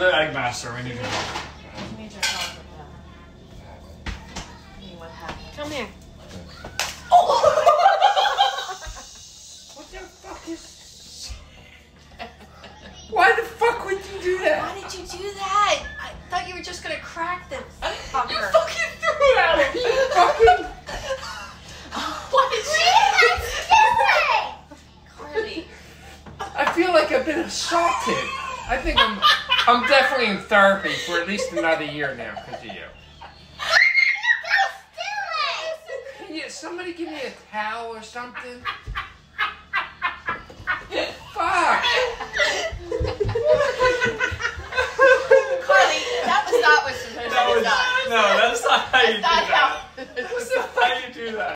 the egg master. We need your help. We need your help with that. I mean, what happened? Come here. Oh! What the fuck is... Why the fuck would you do that? Why did you do that? I thought you were just gonna crack this fucker. You fucking threw it at him! You fucking... What is that? Carly. I feel like I've been assaulted. I think I'm definitely in therapy for at least another year now because of you. Yeah, somebody give me a towel or something. Fuck. Carly, that was not what's supposed to be done. No, that's not how you do that. That's not how you do that.